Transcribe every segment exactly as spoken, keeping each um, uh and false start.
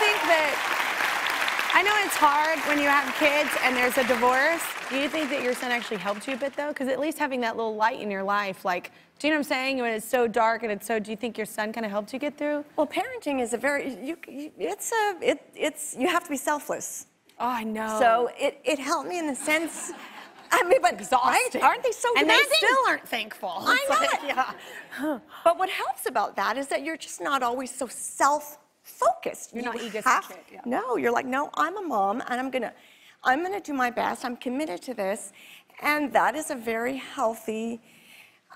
think that, I know it's hard when you have kids and there's a divorce. Do you think that your son actually helped you a bit, though? Because at least having that little light in your life, like, do you know what I'm saying? When it's so dark and it's so, do you think your son kind of helped you get through? Well, parenting is a very, you, you, it's a, it, it's, you have to be selfless. Oh, I know. So it, it helped me in the sense, I mean, but exhausting. I, aren't they so and demanding? They still aren't thankful. I it's know like, it. Yeah. Huh. But what helps about that is that you're just not always so self-focused. You're you not egocentric. Yeah. No, you're like, no, I'm a mom, and I'm gonna, I'm gonna do my best. I'm committed to this, and that is a very healthy.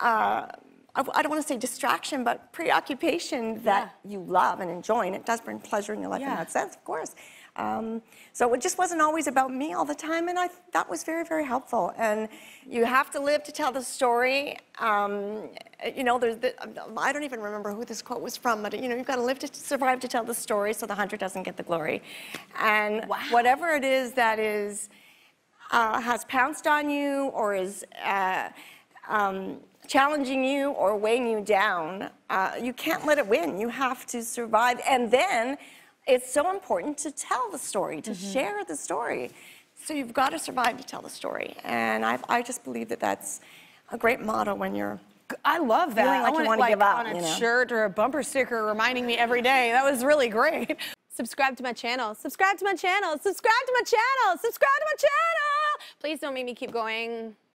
Uh, I, I don't want to say distraction, but preoccupation that yeah. you love and enjoy, and it does bring pleasure in your life yeah. in that sense, of course. Um, so it just wasn't always about me all the time, and I, that was very, very helpful. And you have to live to tell the story. Um, you know, there's the, I don't even remember who this quote was from, but you know, you've got to live to survive to tell the story, so the hunter doesn't get the glory. And wow. whatever it is that is uh, has pounced on you, or is uh, um, challenging you, or weighing you down, uh, you can't let it win. You have to survive, and then. It's so important to tell the story, to mm-hmm. share the story. So you've got to survive to tell the story. And I've, I just believe that that's a great motto when you're I love that. feeling like I want you want to like give up. On a you know? shirt or a bumper sticker reminding me every day. That was really great. Subscribe to my channel. Subscribe to my channel. Subscribe to my channel. Subscribe to my channel. Please don't make me keep going.